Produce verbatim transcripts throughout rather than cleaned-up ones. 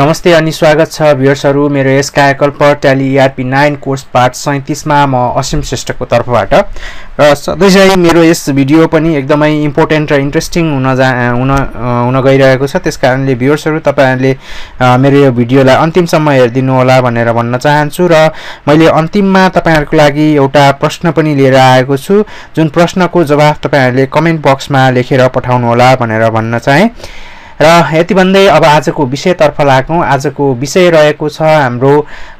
नमस्ते अनि स्वागत छ भ्युअर्सहरु मेरो यस कार्यकल्प Tally ERP nine course part सैंतीस मा म असीम श्रेष्ठको तर्फबाट र सधैँझै मेरो यस भिडियो पनि एकदमै इम्पोर्टेन्ट र इन्ट्रेस्टिङ हुन हुन हुन गइरहेको छ त्यसकारणले भ्युअर्सहरु तपाईहरुले मेरो यो भिडियोलाई अन्तिमसम्म हेर्दिनु होला भनेर भन्न चाहन्छु र मैले अन्तिममा तपाईहरुको लागि एउटा प्रश्न पनि लिएर आएको छु जुन प्रश्नको जवाफ तपाईहरुले कमेन्ट बक्समा लेखेर पठाउनु होला भनेर भन्न चाहे र यति भन्दै अब आजको विषयतर्फ लागौं। आजको विषय रहेको छ हाम्रो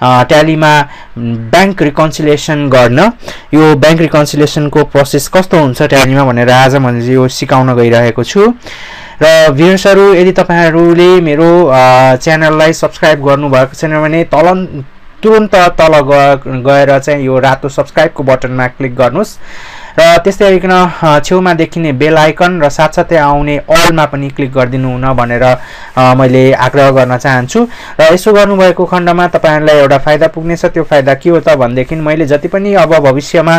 ट्यालीमा बैंक रिकन्सिलिएसन गर्न। यो बैंक रिकन्सिलिएसनको प्रोसेस कस्तो हुन्छ ट्यालीमा भनेर आज मैले यो सिकाउन गइरहेको छु। र भ्युअर्सहरु यदि तपाईहरुले मेरो च्यानललाई सब्स्क्राइब गर्नु भएको छैन भने तलन तुरुन्त तल गएर चाहिँ यो रातो सब्स्क्राइबको बटनमा क्लिक गर्नुस् र त्यस्तै गरिकन छेउमा देखिने बेल आइकन र साथसाथै आउने अलमा पनि क्लिक गरिदिनु हुन भनेर मैले आग्रह गर्न चाहन्छु। र यसो गर्नुभएको खण्डमा तपाईहरुलाई एउटा फाइदा पुग्नेछ। त्यो फाइदा के हो त भन्दाखेरि मैले जति पनि अब भविष्यमा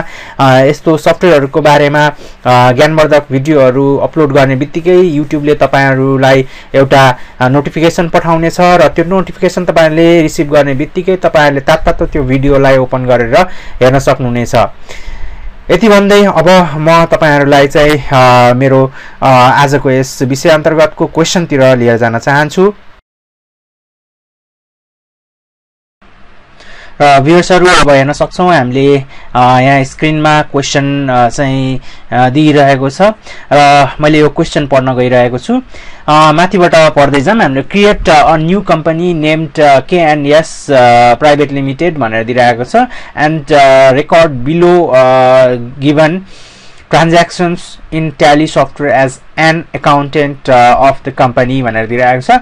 यस्तो सफ्टवेयरहरुको बारेमा ज्ञानवर्धक भिडियोहरु अपलोड गर्ने बित्तिकै युट्युबले तपाईहरुलाई एउटा नोटिफिकेसन पठाउनेछ र त्यो नोटिफिकेसन तपाईहरुले रिसिभ गर्ने बित्तिकै तपाईहरुले तात्तातो त्यो भिडियोलाई ओपन गरेर हेर्न सक्नुहुनेछ। यति भन्दै अब म तपाईहरुलाई चाहिँ मेरो आजको यस विषय अन्तर्गतको क्वेशनतिर लिएर जान चाहन्छु। र भ्युअर्सहरु अब हेर्न सक्छौ हामीले यहाँ स्क्रिनमा क्वेशन चाहिँ दिइरहेको छ र मैले यो क्वेशन पढ्न गइरहेको छु। माथिबाट पढ्दै जाम। हामीले create a new company named KNS private limited भनेर दिइरहेको छ and record below given transactions in tally software as an accountant of the company भनेर दिइरहेको छ।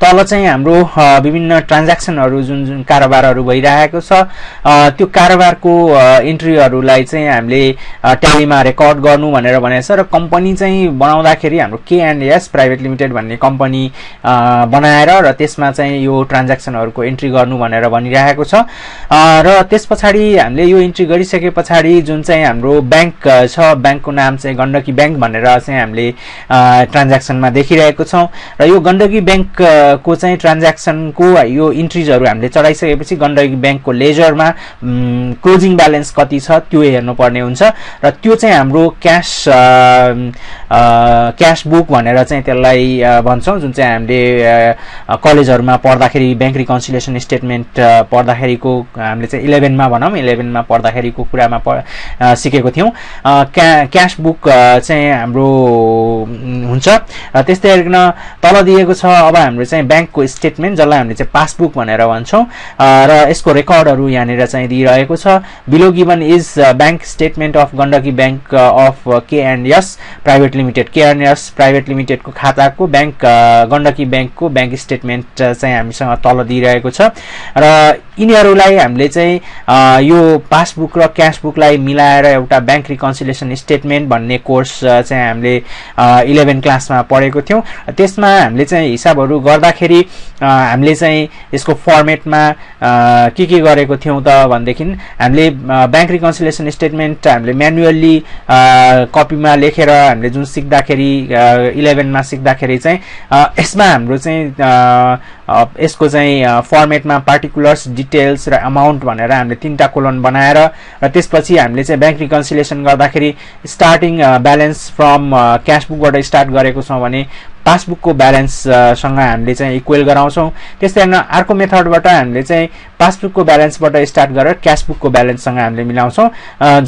तल चाहिँ हाम्रो विभिन्न ट्रान्ज्याक्सनहरु जुन जुन कारोबारहरु भइरहेको छ त्यो कारोबारको इन्ट्रीहरुलाई चाहिँ हामीले ट्यालीमा रेकर्ड गर्नु भनेर भनेछ र कम्पनी चाहिँ बनाउँदाखेरि हाम्रो केएनएस प्राइवेट लिमिटेड भन्ने कम्पनी बनाएर र त्यसमा चाहिँ यो ट्रान्ज्याक्सनहरुको इन्ट्री गर्नु भनेर भनिरहेको छ। र त्यसपछि हामीले यो इन्ट्री गरिसकेपछि जुन चाहिँ हाम्रो बैंक छ बैंकको नाम चाहिँ गण्डकी बैंक भनेर चाहिँ हामीले ट्रान्ज्याक्सनमा देखिरहेको छौं र यो गण्डकी बैंक को चाहिँ ट्रान्ज्याक्सनको यो इन्ट्रीजहरु हामीले चढाइसकेपछि गण्डकी बैंकको लेजरमा क्लोजिङ ब्यालेन्स कति छ त्यो हेर्नु पर्ने हुन्छ र त्यो चाहिँ हाम्रो क्याश क्याश बुक भनेर चाहिँ त्यसलाई भन्छौं जुन चाहिँ हामीले कलेजहरुमा पढ्दाखेरि बैंक रिकन्सिलिएसन स्टेटमेन्ट पढ्दाखेरिको हामीले चाहिँ इलेभेन मा भनौं इलेभेन मा पढ्दाखेरिको कुरामा सिकेको थियौं। क्याश बुक चाहिँ हाम्रो हुन्छ। त्यस्तै गरिकन तल दिएको छ अब हाम्रो चाहिँ बैंकको स्टेटमेन्ट जसलाई हामीले चाहिँ पासबुक भनेर भन्छौं र यसको रेकर्डहरु यहाँनेर चाहिँ दिइरहेको छ। Below given is bank statement of Gandaki bank of KNS private limited. KNS private लिमिटेडको खाताको बैंक गण्डकी बैंकको बैंक स्टेटमेन्ट चाहिँ हामीसँग तल दिइरहेको छ र यिनीहरुलाई हामीले चाहिँ यो पासबुक र क्याशबुकलाई मिलाएर एउटा बैंक रिकन्सिलिएसन स्टेटमेन्ट भन्ने कोर्स चाहिँ हामीले इलेभेन क्लासमा पढेको थियौं। त्यसमा हामीले चाहिँ हिसाबहरु गर्दाखेरि हामीले चाहिँ यसको फर्मेटमा के के गरेको थियौं त भन्देखि हामीले बैंक रिकन्सिलिएसन स्टेटमेन्ट हामीले म्यानुअली कपीमा लेखेर हामीले जुन सिक्दाखेरि इलेभेन मा सिक्दाखेरि चाहिँ यसमा हाम्रो चाहिँ यसको चाहिँ फर्मेटमा पार्टिकुलर्स डिटेल्स र अमाउन्ट भनेर हामीले तीनटा कोलन बनाएर र त्यसपछि हामीले चाहिँ बैंक रिकन्सिलिएसन गर्दाखेरि स्टार्टिङ ब्यालेन्स फ्रम क्याश बुकबाट स्टार्ट गरेको छौं भने पासबुकको ब्यालेन्स सँग हामीले चाहिँ इक्वल गराउँछौं। त्यस्तै गर्न अर्को मेथडबाट हामीले चाहिँ पासबुकको ब्यालेन्सबाट स्टार्ट गरेर क्याशबुकको ब्यालेन्स सँग हामीले मिलाउँछौं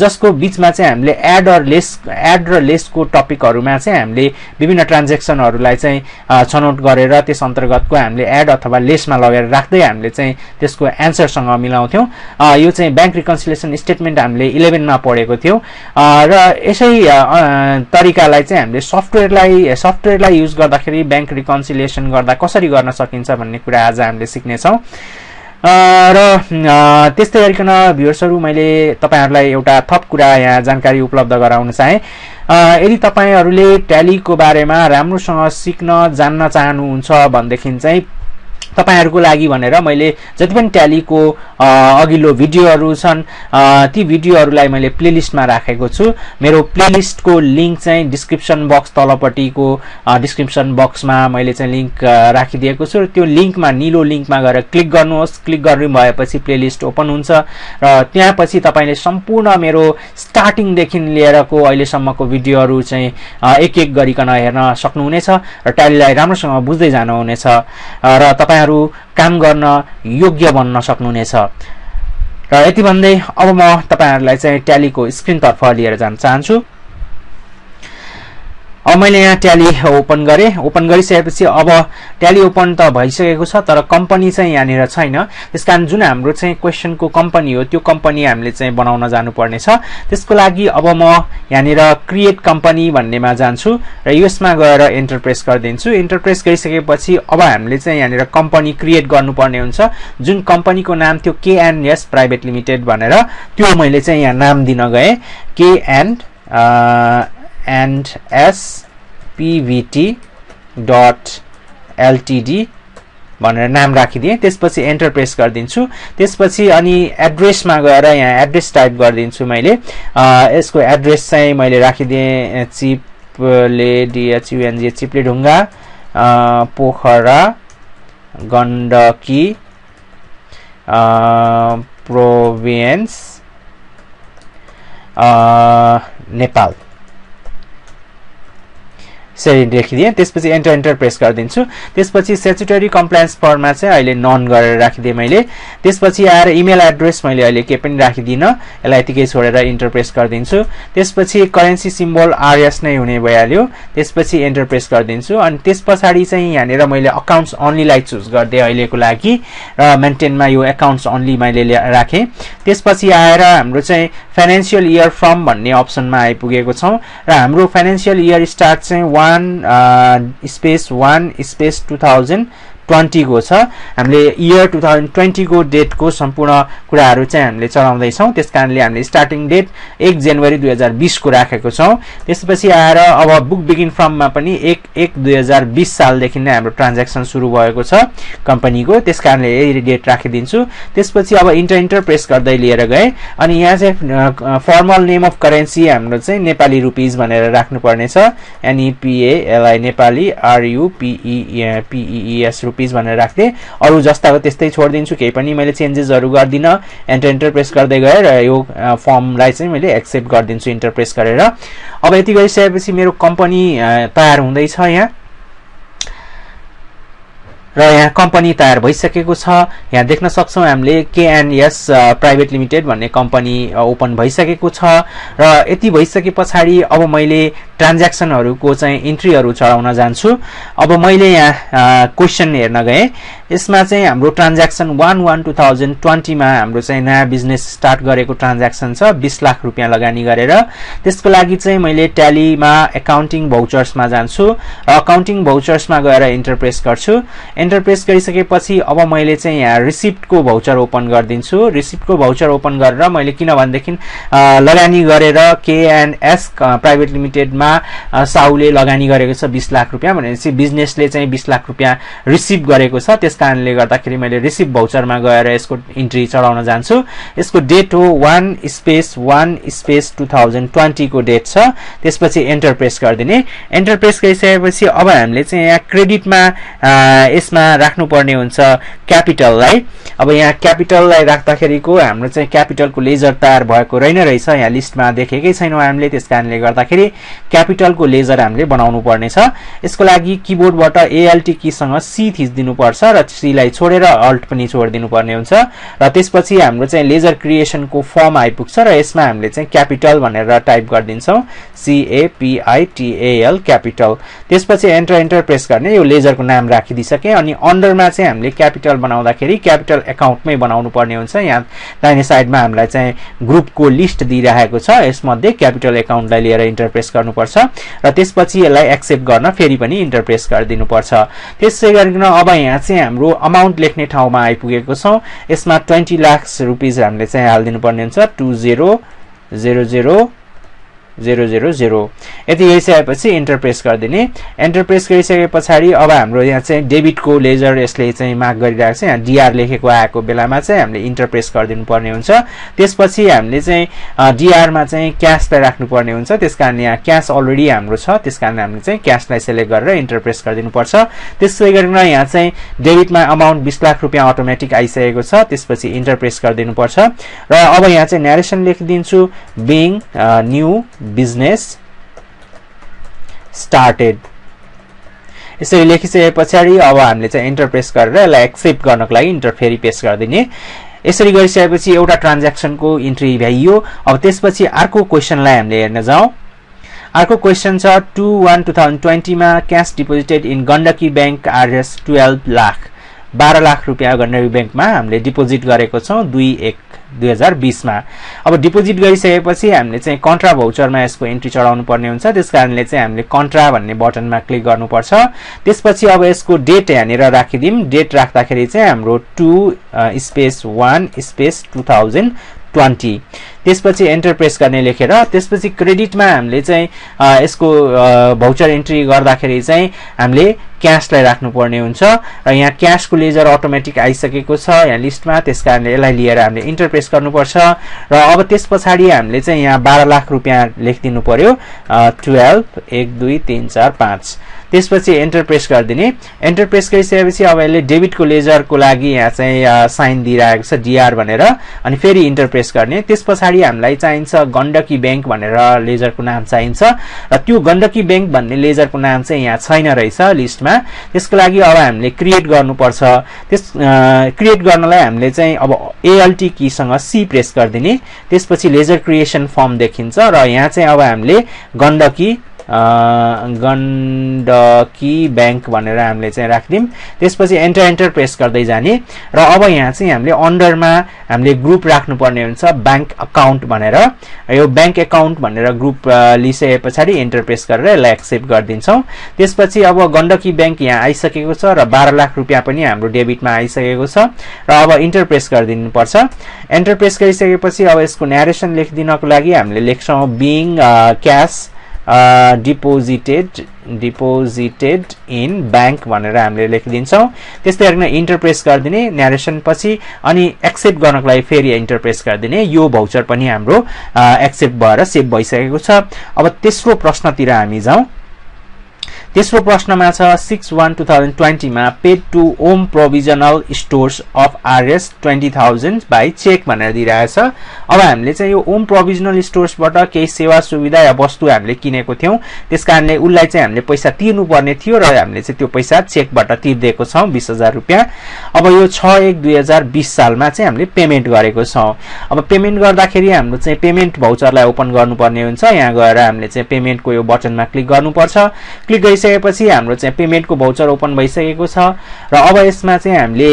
जसको बीचमा चाहिँ हामीले एड र लेस एड र लेसको टपिकहरुमा चाहिँ हामीले विभिन्न ट्रान्ज्याक्सनहरुलाई चाहिँ छनौट गरेर त्यस अन्तर्गतको हामीले एड अथवा लेसमा लगेर राख्दै हामीले चाहिँ त्यसको आन्सर सँग मिलाउँथ्यौं। यो चाहिँ बैंक रिकन्सिलिएसन स्टेटमेन्ट हामीले इलेभेन मा पढेको थियौं र यसै तरिकालाई चाहिँ हामीले सफ्टवेयरलाई सफ्टवेयरलाई युज गर्दाखेरि बैंक रिकन्सिलिएसन गर्दा कसरी गर्न सकिन्छ भन्ने कुरा आज हामीले सिक्ने छौं। र त्यस्तै गरिकन भ्युअर्सहरु मैले तपाईहरुलाई एउटा थप कुरा यहाँ जानकारी उपलब्ध गराउन चाहे। यदि तपाईहरुले ट्यालीको बारेमा राम्रोसँग सिक्न जान्न चाहनुहुन्छ भन्देखि चाहिँ तपाईहरुको लागि भनेर मैले जति पनि ट्यालीको अघिल्लो भिडियोहरु छन् ती भिडियोहरुलाई मैले प्लेलिस्टमा राखेको छु। मेरो प्लेलिस्टको लिंक चाहिँ डिस्क्रिप्सन बक्स तलपटीको डिस्क्रिप्सन बक्समा मैले चाहिँ लिंक राखिदिएको छु। त्यो लिंकमा नीलो लिंकमा गएर क्लिक गर्नुहोस्। क्लिक गर्नु भएपछि प्लेलिस्ट ओपन हुन्छ र त्यसपछि तपाईले सम्पूर्ण मेरो स्टार्टिङ देखि लिएरको अहिले सम्मको भिडियोहरु चाहिँ एक-एक गरिकन हेर्न सक्नुहुनेछ र ट्यालीलाई राम्रोसँग बुझ्दै जानुहुनेछ र तपाई काम गर्न योग्य बन्न सक्नुहुनेछ। र यति भन्दै अब म तपाईहरुलाई चाहिँ ट्यालीको स्क्रिन तर्फ लिएर जान चाहन्छु। अब मैले यहाँ ट्याली ओपन गरे। ओपन गरिसकेपछि अब ट्याली ओपन त भइसकेको छ तर कम्पनी चाहिँ यहाँनिर छैन। त्यसकारण जुन हाम्रो चाहिँ क्वेशनको कम्पनी हो त्यो कम्पनी हामीले चाहिँ बनाउन जानु पर्ने छ। त्यसको लागि अब म यहाँनिर क्रिएट कम्पनी भन्नेमा जान्छु र यसमा गएर एन्टर प्रेस गर्दिन्छु। एन्टर प्रेस गरिसकेपछि अब हामीले चाहिँ यहाँनिर कम्पनी क्रिएट गर्नुपर्ने हुन्छ जुन कम्पनीको नाम थियो केएनएस प्राइभेट लिमिटेड भनेर। त्यो मैले चाहिँ यहाँ नाम दिन गए K N and S P V T dot L T D भनेर नाम राखिदिए। त्यसपछि एन्टर प्रेस गर्दिन्छु। त्यसपछि अनि एड्रेसमा गएर यहाँ एड्रेस टाइप गर्दिन्छु। मैले यसको एड्रेस चाहिँ मैले राखिदिए चिपले डीएचयूएनजी चिपले ढुङ्गा पोखरा गण्डकी प्रोभिन्स नेपाल सेरी लेखिदिए। त्यसपछि एन्टर एन्टर प्रेस गर्दिन्छु। त्यसपछि स्टैट्युटरी कम्प्लायन्स फर्ममा चाहिँ अहिले नन गरेर राखिदिए मैले। त्यसपछि आएर इमेल एड्रेस मैले अहिले के पनि राखिदिन, यसलाई यतिकै छोडेर एन्टर प्रेस गर्दिन्छु। त्यसपछि करेन्सी सिम्बोल आरएस नै हुने भइहाल्यो। त्यसपछि एन्टर प्रेस गर्दिन्छु। अनि त्यसपछि चाहिँ यहाँनिर मैले अकाउन्ट्स ओन्लीलाई चुज गर्दै अहिलेको लागि र मेन्टेनमा यो अकाउन्ट्स ओन्ली मैले राखे। त्यसपछि आएर हाम्रो चाहिँ फाइनान्शियल इयर फ्रम भन्ने अप्सनमा आइपुगेको छौं र हाम्रो फाइनान्शियल इयर स्टार्ट चाहिँ one space one space two thousand twenty को छ। हामीले इयर टू थाउजन्ड ट्वेन्टी को डेट को सम्पूर्ण कुराहरु चाहिँ हामीले चलाउँदै छौं। त्यसकारणले हामीले स्टार्टिङ डेट एक जनवरी दुई हजार बीस को राखेको छौं। त्यसपछि आएर अब बुक बिगिन फ्रम मा पनि एक एक दुई हजार बीस साल देखि नै हाम्रो ट्रान्ज्याक्सन सुरु भएको छ कम्पनीको। त्यसकारणले यही डेट राखिदिन्छु। त्यसपछि अब इन्टर इन्टर प्रेस गर्दै लिएर गए अनि यहाँ चाहिँ फर्मल नेम अफ करेन्सी हाम्रो चाहिँ नेपाली रुपीस भनेर राख्नु पर्ने छ। N E P A L I Nepali R U P E P E S rupees भनेर राख्थे। अरु जस्ताको त्यस्तै छोड्दिन्छु, केही पनि मैले चेन्जेसहरु गर्दिन। एन्टर एन्टर प्रेस गर्दै गए र यो फर्मलाई चाहिँ मैले एक्सेप्ट गर्दिन्छु इन्टर प्रेस गरेर। अब यति गरिसकेपछि मेरो कम्पनी तयार हुँदैछ यहाँ र यहाँ कम्पनी तयार भइसकेको छ। यहाँ देख्न सक्छौ हामीले केएनएस प्राइभेट लिमिटेड भन्ने कम्पनी ओपन भइसकेको छ र यति भइसकेपछि अब मैले ट्रान्ज्याक्सनहरुको चाहिँ इन्ट्रीहरु चढाउन जान्छु। अब मैले यहाँ क्वेशन हेर्न गए। यसमा चाहिँ हाम्रो transaction one one two thousand twenty मा हाम्रो चाहिँ नयाँ बिजनेस स्टार्ट गरेको ट्रान्ज्याक्सन छ बीस लाख रुपैयाँ लगानी गरेर। त्यसको लागि चाहिँ मैले ट्यालीमा अकाउन्टिङ भाउचर्समा जान्छु र अकाउन्टिङ भाउचर्समा गएर एन्टर प्रेस गर्छु। एन्टर प्रेस गरिसकेपछि अब मैले चाहिँ यहाँ रिसिप्टको भाउचर ओपन गर्दिन्छु। रिसिप्टको भाउचर ओपन गरेर मैले किन भन्देखि लगानी गरेर केएनएस प्राइभेट लिमिटेड साउले लगानी गरेको छ बीस लाख रुपैयाँ भनेपछि बिजनेसले चाहिँ बीस लाख रुपैयाँ रिसिभ गरेको छ। त्यसकारणले गर्दाखेरि मैले रिसिभ भाउचरमा गएर यसको इन्ट्री चढाउन जान्छु। यसको डेट हो one space one space two thousand twenty को डेट छ। त्यसपछि एन्टर प्रेस गर्दिने। एन्टर प्रेस गरिसकेपछि अब हामीले चाहिँ यहाँ क्रेडिटमा यसमा राख्नु पर्ने हुन्छ क्यापिटललाई। अब यहाँ क्यापिटललाई राख्दाखेरिको हाम्रो चाहिँ क्यापिटलको लेजर तयार भएको रहेन रहेछ, यहाँ लिस्टमा देखेकै छैनौँ हामीले। त्यसकारणले गर्दाखेरि क्यापिटलको लेजर हामीले बनाउनु पर्ने छ। यसको लागि किबोर्डबाट एएलटी कीसँग सी थिच्दिनु पर्छ र सीलाई छोडेर अल्ट पनि छोडिदिनु पर्ने हुन्छ र त्यसपछि हाम्रो चाहिँ लेजर क्रिएसनको फर्म आइपुग्छ र यसमा हामीले चाहिँ क्यापिटल भनेर टाइप गर्दिन्छौं C A P I T A L capital. त्यसपछि एन्टर एन्टर प्रेस गर्ने, यो लेजरको नाम राखिदिसके। अनि अन्डरमा चाहिँ हामीले क्यापिटल बनाउँदाखेरि क्यापिटल एकाउन्टमै बनाउनु पर्ने हुन्छ। यहाँ दाहिने साइडमा हामीलाई चाहिँ ग्रुपको लिस्ट दिइराखेको छ, यसमध्ये क्यापिटल एकाउन्टलाई लिएर इन्टर प्रेस गर्नुपर्छ र त्यसपछि यसलाई एक्सेप्ट गर्न फेरि पनि इन्टर प्रेस गरिदिनु पर्छ। त्यसै गरिकन अब यहाँ चाहिँ हाम्रो अमाउन्ट लेख्ने ठाउँमा आइपुगेको छौं। यसमा ट्वेन्टी लाख रुपैयाँ हामीले चाहिँ हालिदिनु पर्ने हुन्छ two zero zero zero zero zero zero यदि यही सकेपछि एन्टर प्रेस गर्दिने एन्टर प्रेस गरिसकेपछि अब हाम्रो यहाँ चाहिँ डेबिट को लेजर यसले चाहिँ मार्क गरिराखेको छ यहाँ डीआर लेखेको आएको बेलामा चाहिँ हामीले इन्टर प्रेस गर्दिनु पर्ने हुन्छ त्यसपछि हामीले चाहिँ डीआर मा चाहिँ क्याश लाई राख्नु पर्ने हुन्छ त्यसकारण यहाँ क्याश अलरेडी हाम्रो छ त्यसकारण हामीले चाहिँ क्याश लाई सेलेक्ट गरेर इन्टर प्रेस गर्दिनु पर्छ त्यसै गरेर यहाँ चाहिँ डेबिट मा अमाउन्ट बीस लाख रुपैयाँ अटोमेटिक आइसकेको छ त्यसपछि इन्टर प्रेस गर्दिनु पर्छ र अब यहाँ चाहिँ नरेसन लेखिदिन्छु बिङ न्यू business started यसरी लेखिसकेपछि अब हामीले चाहिँ एन्टर प्रेस गरेर यसलाई एक्सेप्ट गर्नको लागि इन्टर फेरि पेस्ट गर्दिने यसरी गरिसकेपछि एउटा ट्रान्ज्याक्सनको इन्ट्री भ्याइयो अब त्यसपछि अर्को क्वेशनलाई हामीले हेर्न जाऊ अर्को क्वेशन छ two one two thousand twenty मा cash deposited in Gandaki bank R S बाह्र लाख बाह्र लाख रुपैयाँ गण्डकी बैंकमा हामीले डिपोजिट गरेको छौं दुई एक दुई हजार बीस मा अब डिपोजिट गरिसकेपछि हामीले चाहिँ कन्ट्रा भाउचरमा यसको एन्ट्री चढाउनु पर्ने हुन्छ त्यसकारणले चाहिँ हामीले कन्ट्रा भन्ने बटनमा क्लिक गर्नुपर्छ त्यसपछि अब यसको डेट यहाँनेर राखिदिम डेट राख्दाखेरि चाहिँ हाम्रो two space one space two thousand twenty त्यसपछि एन्टर प्रेस गर्ने लेखेर त्यसपछि क्रेडिटमा हामीले चाहिँ यसको भाउचर एन्ट्री गर्दाखेरि चाहिँ हामीले क्याशलाई राख्नु पर्ने हुन्छ र यहाँ क्याशको लेजर अटोमेटिक आइसकेको छ यहाँ लिस्टमा त्यसकारणले यसलाई लिएर हामीले इन्टर प्रेस गर्नुपर्छ र अब त्यसपछि हामीले चाहिँ यहाँ बाह्र लाख रुपैयाँ लेखिदिनु पर्यो बाह्र एक दुई तीन चार पाँच त्यसपछि एन्टर प्रेस गर्दिने एन्टर प्रेस गरिसकेपछि अब यसले डेबिटको लेजरको लागि यहाँ चाहिँ साइन दिइराखेको छ डीआर भनेर अनि फेरि इन्टर प्रेस गर्ने त्यसपछि हामीलाई चाहिन्छ गण्डकी बैंक भनेर लेजरको नाम चाहिन्छ र त्यो गण्डकी बैंक भन्ने लेजरको नाम चाहिँ यहाँ छैन रहेछ लिस्टमा त्यसको लागि अब हामीले क्रिएट गर्नुपर्छ त्यस क्रिएट गर्नलाई हामीले चाहिँ अब एएलटी की सँग सी प्रेस गर्दिने त्यसपछि लेजर क्रिएसन फर्म देखिन्छ र यहाँ चाहिँ अब हामीले गण्डकी गण्डकी बैंक भनेर हामीले चाहिँ राख्दिम त्यसपछि एन्टर एन्टर प्रेस गर्दै जाने र अब यहाँ चाहिँ हामीले अन्डरमा हामीले ग्रुप राख्नु पर्ने हुन्छ बैंक अकाउन्ट भनेर यो बैंक अकाउन्ट भनेर ग्रुप लिइसकेपछि एन्टर प्रेस गरेर यसलाई एक्सेप्ट गर्दिन्छौं त्यसपछि अब गण्डकी बैंक यहाँ आइसकेको छ र बाह्र लाख रुपैयाँ पनि हाम्रो डेबिटमा आइसकेको छ र अब इन्टर प्रेस गरिदिनु पर्छ एन्टर प्रेस गरिसकेपछि अब यसको नरेसन लेखिदिनको लागि हामीले लेख्छौं being cash Uh, deposited deposited in bank भनेर हामीले लेखिदिन्छौं त्यस्तै गर्न इन्टर प्रेस गर्दिने नरेसन पछि अनि एक्सेप्ट गर्नको लागि फेरि इन्टर प्रेस गर्दिने यो भाउचर पनि हाम्रो एक्सेप्ट भएर सेभ भइसकेको छ अब तेस्रो प्रश्नतिर हामी जाऊ तेस्रो प्रश्नमा छ six one two thousand twenty मा paid to Om provisional stores of R S twenty thousand by cheque भनेर दिइराछ अब हामीले चाहिँ यो ओम प्रोभिजनल स्टोर्सबाट केही सेवा सुविधा या वस्तु हामीले किनेको थियौ त्यसकारणले उलाई चाहिँ हामीले पैसा तिर्नु पर्ने थियो र हामीले चाहिँ त्यो पैसा चेकबाट तिर्दिएको छौं बीस हजार रुपैयाँ अब यो छ एक दुई हजार बीस सालमा चाहिँ हामीले पेमेन्ट गरेको छौं अब पेमेन्ट गर्दाखेरि हाम्रो चाहिँ पेमेन्ट भाउचरलाई ओपन गर्नुपर्ने हुन्छ यहाँ गएर हामीले चाहिँ पेमेन्टको यो बटनमा क्लिक गर्नुपर्छ क्लिक गरि त्यसपछि हाम्रो चाहिँ पेमेन्टको भाउचर ओपन भइसकेको छ र अब यसमा चाहिँ हामीले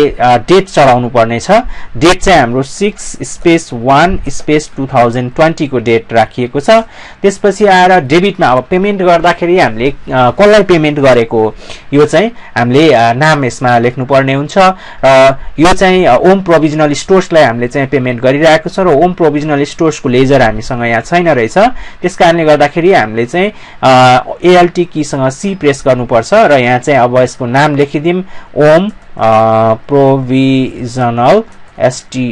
डेट चढाउनु पर्ने छ डेट चाहिँ हाम्रो six space one space two thousand twenty को डेट राखिएको छ त्यसपछि आएर डेबिटमा अब पेमेन्ट गर्दाखेरि हामीले कसलाई पेमेन्ट गरेको यो चाहिँ हामीले नाम यसमा लेख्नु पर्ने हुन्छ र यो चाहिँ ओम प्रोभिजनल स्टोर्सलाई हामीले चाहिँ पेमेन्ट गरिरहेको छ र ओम प्रोभिजनल स्टोर्सको लेजर हामीसँग यहाँ छैन रहेछ त्यसकारणले गर्दाखेरि हामीले चाहिँ एएलटी की सँग सी प्रेस गर्नुपर्छ र यहाँ चाहिँ अब यसको नाम लेखिदिम Om provisional S T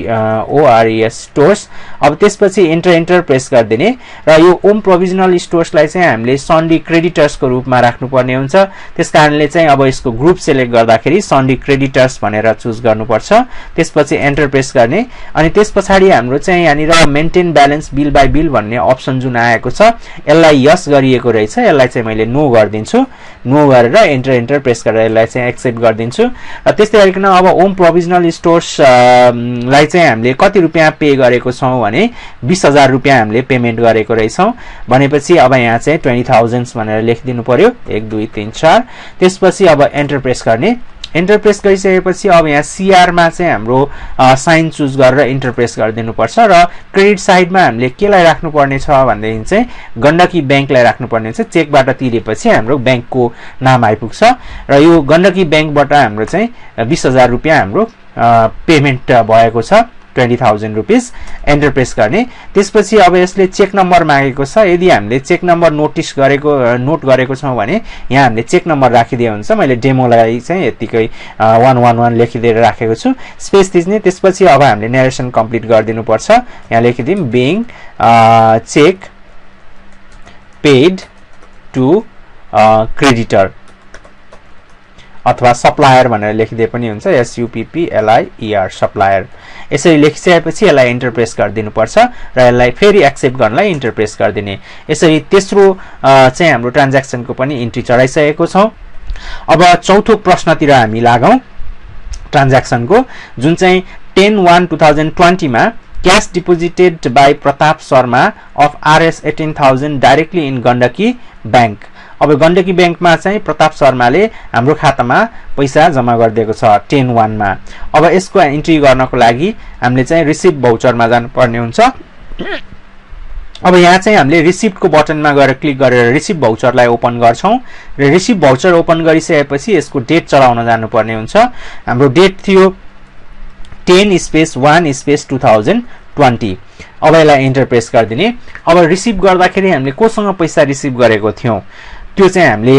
O R S stores अब त्यसपछि इन्टर इन्टर प्रेस गर्दिने र यो ओम प्रोभिजनल स्टोर्सलाई चाहिँ हामीले सन्डी क्रेडिटर्सको रूपमा राख्नुपर्ने हुन्छ त्यसकारणले चाहिँ अब यसको ग्रुप सेलेक्ट गर्दाखेरि सन्डी क्रेडिटर्स भनेर चुज गर्नुपर्छ त्यसपछि एन्टर प्रेस गर्ने अनि त्यसपछि हाम्रो चाहिँ यहाँनिर maintain balance bill by bill भन्ने अप्सन जुन आएको छ यसलाई यस गरिएको रहेछ यसलाई चाहिँ मैले नो गर्दिन्छु नो गरेर एन्टर इन्टर प्रेस गरेर यसलाई चाहिँ एक्सेप्ट गर्दिन्छु र त्यस्तै गरिकन अब ओम प्रोभिजनल स्टोर्स लाई चाहिँ हामीले कति रुपैयाँ पे गरेको छौं भने बीस हजार रुपैयाँ हामीले पेमेन्ट गरेको रहेछौं भनेपछि अब यहाँ चाहिँ ट्वेन्टी थाउजन्ड भनेर लेखिदिनु पर्यो एक दुई तीन चार त्यसपछि अब एन्टर प्रेस गर्ने एन्टर प्रेस गरिसकेपछि अब यहाँ सीआर मा चाहिँ हाम्रो साइन चुज गरेर इन्टर प्रेस गरिदिनुपर्छ र क्रेडिट साइडमा हामीले केलाई राख्नु पर्ने छ भन्दै चाहिँ गण्डकी बैंकलाई राख्नु पर्ने छ चेकबाट तिरेपछि हाम्रो बैंकको नाम आइपुग्छ र यो गण्डकी बैंकबाट हाम्रो चाहिँ बीस हजार रुपैयाँ हाम्रो पेमेन्ट भएको छ twenty thousand rupees enter press गर्ने. त्यसपछि अब यसले चेक नम्बर मागेको छ. यदि हामीले चेक नम्बर नोटिस गरेको नोट गरेको छौं भने यहाँ हामीले चेक नम्बर राखिदिए हुन्छ. मैले डेमोलाई चाहिँ यतिकै one one one लेखिदिएर राखेको छु. स्पेस दिने. त्यसपछि अब हामीले नरेसन कम्प्लिट गर्दिनु पर्छ. यहाँ लेखिदिम being cheque paid to creditor अथवा सप्लायर भनेर लेखिदिए पनि हुन्छ. S U P P L I E R supplier. यसरी लेखिसकेपछि यसलाई एन्टर प्रेस गरिदिनु पर्छ र यसलाई फेरि एक्सेप्ट गर्नलाई एन्टर प्रेस गरिदिने. यसरी तेस्रो चाहिँ हाम्रो ट्रान्ज्याक्सनको पनि इन्ट्री चढाइसकेको छौं. अब चौथो प्रश्नतिर हामी लागौं ट्रान्ज्याक्सनको, जुन चाहिँ ten one two thousand twenty मा cash deposited by Pratap Sharma of R S eighteen thousand directly in Gondaki Bank. अब गण्डकी बैंकमा चाहिँ प्रताप शर्माले हाम्रो खातामा पैसा जम्मा गरिदिएको छ ten one मा. अब यसको एन्ट्री गर्नको लागि हामीले चाहिँ रिसिभ भाउचरमा जानुपर्ने हुन्छ. अब यहाँ चाहिँ हामीले रिसिप्टको बटनमा गएर क्लिक गरेर रिसिभ भाउचरलाई ओपन गर्छौं र रिसिभ भाउचर ओपन गरिसकेपछि यसको डेट चलाउन जानुपर्ने हुन्छ. हाम्रो डेट थियो ten space one space two thousand twenty. अब यसलाई एन्टर प्रेस गरिदिने. अब रिसिभ गर्दाखेरि हामीले कोसँग पैसा रिसिभ गरेको थियौं त्यो चाहिँ हामीले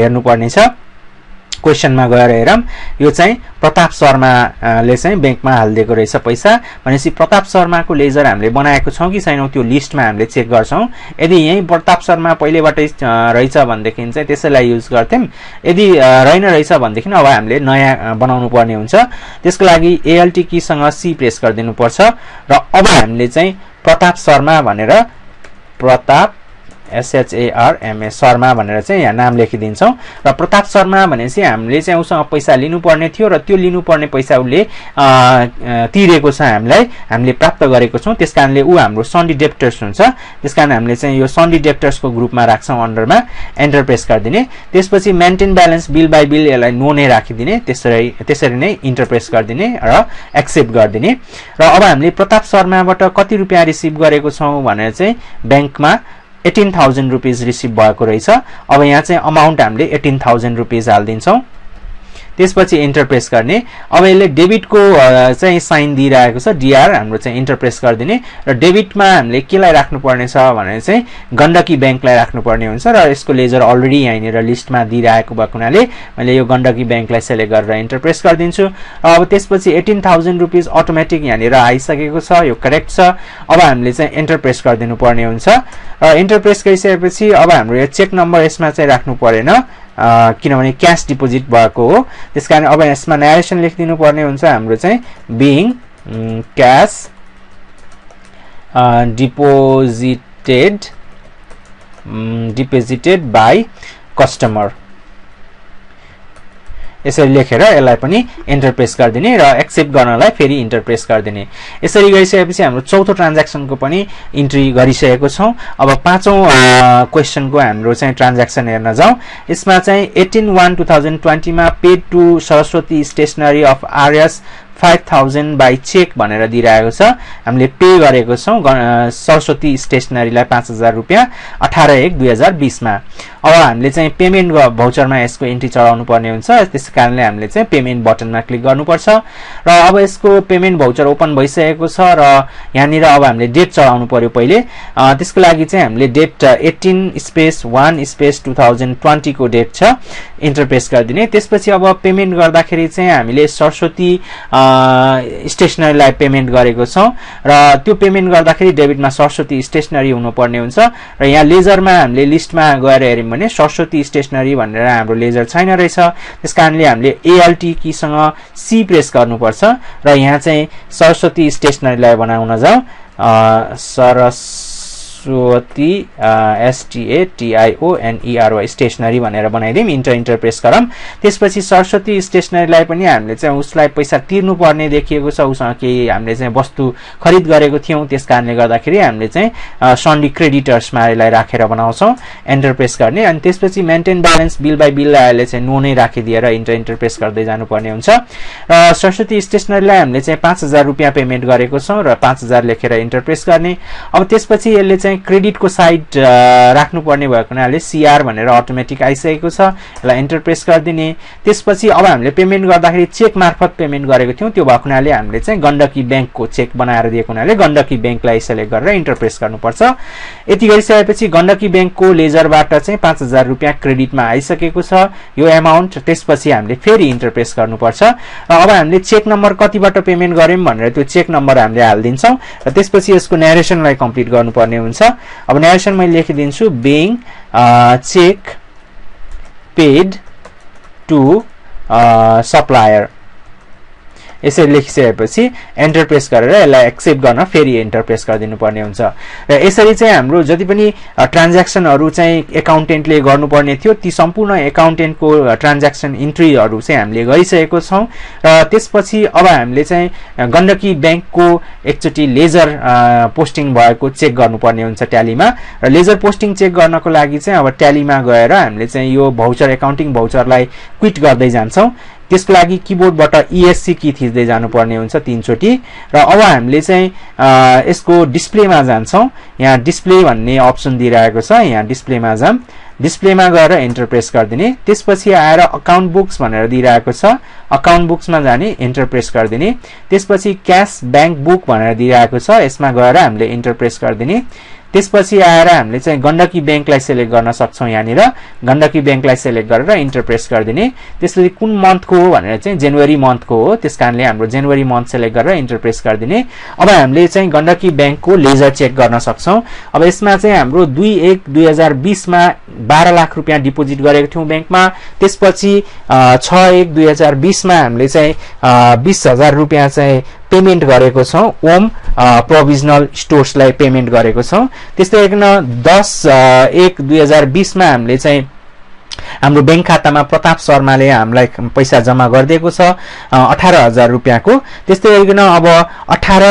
हेर्नु पर्ने छ. क्वेशनमा गएर हेरौं. यो चाहिँ प्रताप शर्माले चाहिँ बैंकमा हाल्दिएको रहेछ पैसा भनेपछि प्रताप शर्माको लेजर हामीले बनाएको छौं कि छैनौं त्यो लिस्टमा हामीले चेक गर्छौं. यदि यही प्रताप शर्मा पहिलेबाटै रहेछ भन्देखिन चाहिँ त्यसैलाई युज गर्तेम. यदि रहेन रहेछ भन्देखिन अब हामीले नयाँ बनाउनु पर्ने हुन्छ. त्यसको लागि एएलटी की सँग सी प्रेस गर्दिनु पर्छ र अब हामीले चाहिँ प्रताप शर्मा भनेर Pratap S H A R M A Sharma भनेर चाहिँ यहाँ नाम लेखिदिन्छौं र प्रताप शर्मा भनेपछि हामीले चाहिँ उसँग पैसा लिनुपर्ने थियो र त्यो लिनुपर्ने पैसा उले तिरेको छ हामीलाई, हामीले प्राप्त गरेको छौं. त्यसकारणले उ हाम्रो सन्डी डेप्टर्स हुन्छ. त्यसकारण हामीले चाहिँ यो सन्डी डेप्टर्स को ग्रुपमा राख्छौं अन्डरमा. एन्टर प्रेस गर्दिने. त्यसपछि maintain balance bill by bill यसलाई नो नै राखिदिने. त्यसरी त्यसरी नै इन्टर प्रेस गर्दिने र एक्सेप्ट गर्दिने. र अब हामीले प्रताप शर्माबाट कति रुपैयाँ रिसिभ गरेको छौं भनेर चाहिँ बैंकमा eighteen thousand रुपीज रिसिभ भएको रहेछ. अब यहाँ चाहिँ अमाउन्ट हामीले eighteen thousand रुपीज हाल्दिन्छौं. त्यसपछि एन्टर प्रेस गर्ने. अब यसले डेबिटको चाहिँ साइन दिइराखेको छ डीआर. हाम्रो चाहिँ एन्टर प्रेस गर्दिने र डेबिटमा हामीले केलाई राख्नु पर्ने छ भने चाहिँ गण्डकी बैंकलाई राख्नु पर्ने हुन्छ र यसको लेजर अलरेडी यहाँनिर लिस्टमा दिइराखेको भएकोनाले मैले यो गण्डकी बैंकलाई सेलेक्ट गरेर एन्टर प्रेस गर्दिन्छु. अब त्यसपछि eighteen thousand रुपैयाँ अटोमेटिक यहाँनिर आइसकेको छ. यो करेक्ट छ. अब हामीले चाहिँ एन्टर प्रेस गरिदिनु पर्ने हुन्छ र एन्टर प्रेस गरिसकेपछि अब हाम्रो यो चेक नम्बर यसमा चाहिँ राख्नु परेन किनभने क्याश डिपोजिट भएको हो. त्यसकारण अब यसमा नरेसन लेखिदिनु पर्ने हुन्छ. हाम्रो चाहिँ being cash deposited deposited by customer. यसरी लेखेर यसलाई पनि एन्टर प्रेस गरिदिने र एक्सेप्ट गर्नलाई फेरि इन्टर प्रेस गरिदिने. यसरी गरिसकेपछि हाम्रो चौथो ट्रान्ज्याक्सनको पनि इन्ट्री गरिसकेको छौं. अब पाँचौं क्वेशनको हाम्रो चाहिँ ट्रान्ज्याक्सन हेर्न जाउँ. यसमा चाहिँ eighteen one two thousand twenty मा paid to Saraswati stationery of R S five thousand by cheque भनेर दिइराखेको छ. हामीले पे गरेको छौं सरस्वती स्टेशनरीलाई पाँच हजार रुपैयाँ अठार एक दुई हजार बीस मा. अब हामीले चाहिँ पेमेन्ट भाउचरमा यसको एन्ट्री चढाउनु पर्ने हुन्छ. त्यसकारणले हामीले चाहिँ पेमेन्ट बटनमा क्लिक गर्नुपर्छ र अब यसको पेमेन्ट भाउचर ओपन भइसकेको छ र यहाँनिर अब हामीले डेट चढाउनु पर्यो पहिले. त्यसको लागि चाहिँ हामीले date eighteen space one space two thousand twenty को डेट छ. एन्टर प्रेस गरिदिने. त्यसपछि अब पेमेन्ट गर्दाखेरि चाहिँ हामीले सरस्वती स्टेशनरीलाई पेमेन्ट गरेको छौं र त्यो पेमेन्ट गर्दाखेरि डेबिटमा सरस्वती स्टेशनरी हुनुपर्ने हुन्छ र यहाँ लेजरमा हामीले लिस्टमा गएर हेर्यौं भने सरस्वती स्टेशनरी भनेर हाम्रो लेजर छैन रहेछ. त्यसकारणले हामीले एएलटी की सँग सी प्रेस गर्नुपर्छ र यहाँ चाहिँ सरस्वती स्टेशनरीलाई बनाउन जाऊ. Saraswati S T A T I O N E R Y stationery भनेर बनाइदियौं. इन्टर इन्टर प्रेस गरौँ. त्यसपछि सरस्वती स्टेशनरीलाई पनि हामीले चाहिँ उसलाई पैसा तिर्नुपर्ने देखिएको छ. उसँग केही हामीले चाहिँ वस्तु खरिद गरेको थियौं. त्यसकारणले गर्दाखेरि हामीले चाहिँ सन्डी क्रेडिटर्समा यसलाई राखेर बनाउँछौं. एन्टर प्रेस गर्ने. अनि त्यसपछि maintain balance bill by bill यसले चाहिँ नो नै राखिदिएर इन्टर इन्टर प्रेस गर्दै जानुपर्ने हुन्छ र सरस्वती स्टेशनरीलाई हामीले चाहिँ पाँच हजार रुपैयाँ पेमेन्ट गरेको छौं र पाँच हजार लेखेर इन्टर प्रेस गर्ने. अब त्यसपछि यसले चाहिँ तपाईं क्रेडिट को साइड राख्नु पर्ने भएको हुनाले सीआर भनेर अटोमेटिक आइसकेको छ ल एन्टर प्रेस गर्दिने त्यसपछि अब हामीले पेमेन्ट गर्दाखेरि चेक मार्फत पेमेन्ट गरेको थियौ त्यो भएको हुनाले हामीले चाहिँ गण्डकी बैंक को चेक बनाएर दिएको हुनाले गण्डकी बैंकलाई सिलेक्ट गरेर एन्टर प्रेस गर्नुपर्छ यति गरिसकेपछि गण्डकी बैंक को लेजरबाट चाहिँ पाँच हजार रुपैयाँ क्रेडिटमा आइसकेको छ यो अमाउन्ट त्यसपछि हामीले फेरि एन्टर प्रेस गर्नुपर्छ र अब हामीले चेक नम्बर कतिबाट पेमेन्ट गर्यौं भनेर त्यो चेक नम्बर हामीले हाल्दिन्छौं र त्यसपछि यसको नरेशनलाई कम्प्लिट गर्नुपर्ने हुन्छ अब नरेशन मैले लेखिदिन्छु being cheque paid to supplier यसरी लेखिसकेपछि एन्टर प्रेस गरेर यसलाई एक्सेप्ट गर्न फेरि एन्टर प्रेस गर्दिनु पर्ने हुन्छ र यसरी चाहिँ हाम्रो जति पनि ट्रान्ज्याक्सनहरु चाहिँ एकाउन्टेन्टले गर्नुपर्ने थियो ती सम्पूर्ण एकाउन्टेन्टको ट्रान्ज्याक्सन इन्ट्रीहरु चाहिँ हामीले गरिसकेको छौं र त्यसपछि अब हामीले चाहिँ गण्डकी बैंकको एकचोटी लेजर पोस्टिङ भएको चेक गर्नुपर्ने हुन्छ ट्यालीमा र लेजर पोस्टिङ चेक गर्नको लागि चाहिँ अब ट्यालीमा गएर हामीले चाहिँ यो भाउचर एकाउन्टिङ भाउचरलाई क्विट गर्दै जान्छौं त्यसको लागि कीबोर्डबाट ईएससी की थिच्दै जानु पर्ने हुन्छ तीन चोटी र अब हामीले चाहिँ यसको डिस्प्लेमा जान्छौं यहाँ डिस्प्ले भन्ने अप्सन दिइरहेको छ यहाँ डिस्प्लेमा जाम डिस्प्लेमा गएर एन्टर प्रेस गर्दिने त्यसपछि आएर अकाउन्ट बुक्स भनेर दिइरहेको छ अकाउन्ट बुक्समा जाने एन्टर प्रेस गर्दिने त्यसपछि क्याश बैंक बुक भनेर दिइरहेको छ यसमा गएर हामीले एन्टर प्रेस गर्दिने त्यसपछि आएर हामीले चाहिँ गण्डकी बैंकलाई सिलेक्ट गर्न सक्छौं यहाँ निर गण्डकी बैंकलाई सिलेक्ट गरेर एन्टर प्रेस गर्दिने त्यसपछि कुन मन्थको हो भनेर चाहिँ जनवरी मन्थको हो त्यसकारणले हाम्रो जनवरी मन्थ सिलेक्ट गरेर एन्टर प्रेस गर्दिने अब हामीले चाहिँ गण्डकी बैंकको लेजर चेक गर्न सक्छौं अब यसमा चाहिँ हाम्रो दुई एक दुई हजार बीस मा बाह्र लाख रुपैयाँ डिपोजिट गरेको थियौ बैंकमा त्यसपछि छ एक दुई हजार बीस मा हामीले चाहिँ बीस हजार रुपैयाँ चाहिँ पेमेन्ट गरेको छौ ओम प्रोभिजनल स्टोर्स लाई पेमेन्ट गरेको छौ त्यस्तै एक न दस एक दुई हजार बीस मा हामीले चाहिँ हाम्रो बैंक खातामा प्रताप शर्माले हामीलाई पैसा जम्मा गरिदिएको छ अठार हजार रुपैयाँको त्यस्तै गरिकन अब अठार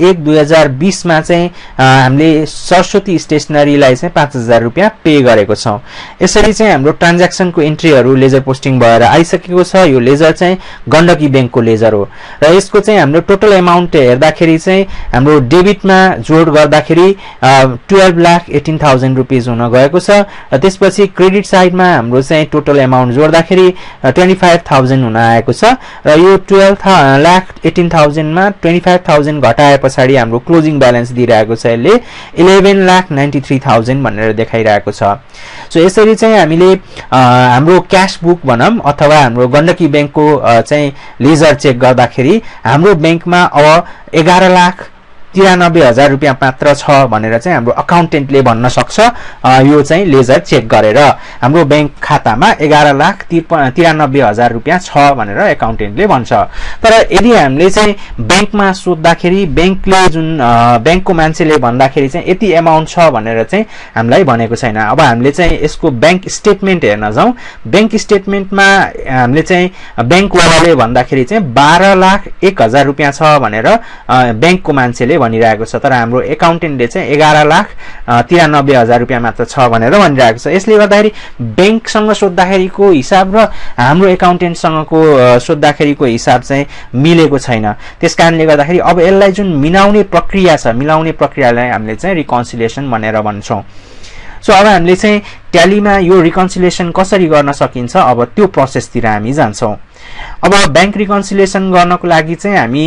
एक दुई हजार बीस मा चाहिँ हामीले सरस्वती स्टेशनरी लाई चाहिँ पाँच हजार रुपैयाँ पे गरेको छौं यसरी चाहिँ हाम्रो ट्रान्ज्याक्सन को इन्ट्रीहरु लेजर पोस्टिङ भएर आइसकेको छ यो लेजर चाहिँ गण्डकी बैंक को लेजर हो र यसको चाहिँ हाम्रो टोटल अमाउन्ट हेर्दाखेरि चाहिँ हाम्रो डेबिटमा जोड गर्दाखेरि बाह्र लाख अठार हजार रुपैयाँ हुन गएको छ र त्यसपछि क्रेडिट साइडमा हाम्रो चाहिँ टोटल अमाउन्ट जोड्दाखेरि पच्चीस हजार हुन आएको छ र यो बाह्र लाख अठार हजार मा पच्चीस हजार घटाएपछि हाम्रो क्लोजिङ ब्यालेन्स दिइरहेको छ यसले एघार लाख तिरानब्बे हजार भनेर देखाइरहेको छ सो यसरी चाहिँ हामीले हाम्रो क्याश बुक भनम अथवा हाम्रो गण्डकी बैंकको चाहिँ लेजर चेक गर्दाखेरि हाम्रो बैंकमा अब एघार लाख तिरानब्बे हजार रुपैयाँ मात्र छ भनेर चाहिँ हाम्रो अकाउन्टेन्टले भन्न सक्छ यो चाहिँ लेजर चेक गरेर हाम्रो बैंक खातामा एघार लाख तिरानब्बे हजार रुपैयाँ छ भनेर अकाउन्टेन्टले भन्छ तर यदि हामीले चाहिँ बैंकमा सोध्दाखेरि बैंकले जुन बैंकको मान्छेले भन्दाखेरि चाहिँ यति अमाउन्ट छ भनेर चाहिँ हामीलाई भनेको छैन अब हामीले चाहिँ यसको बैंक स्टेटमेन्ट हेर्न जाऊ बैंक स्टेटमेन्टमा हामीले चाहिँ बैंकवालाले भन्दाखेरि चाहिँ बाह्र लाख एक हजार रुपैयाँ छ भनेर बैंकको मान्छेले भनिरहेको छ तर हाम्रो एकाउन्टेन्टले चाहिँ एघार लाख तिरानब्बे हजार रुपैयाँ मात्र छ भनेर भनिरहेको छ यसले गर्दाखेरि बैंकसँग सोद्धाखेरिको हिसाब र हाम्रो एकाउन्टेन्टसँगको सोद्धाखेरिको हिसाब चाहिँ मिलेको छैन त्यसकारणले गर्दाखेरि अब यसलाई जुन मिलाउने प्रक्रिया छ मिलाउने प्रक्रियालाई हामीले चाहिँ रिकन्सिलिएसन भनेर भन्छौं सो अब हामीले चाहिँ ट्यालीमा यो रिकन्सिलिएसन कसरी गर्न सकिन्छ अब त्यो प्रोसेसतिर हामी जान्छौं अब बैंक रिकन्सिलिएसन गर्नको लागि चाहिँ हामी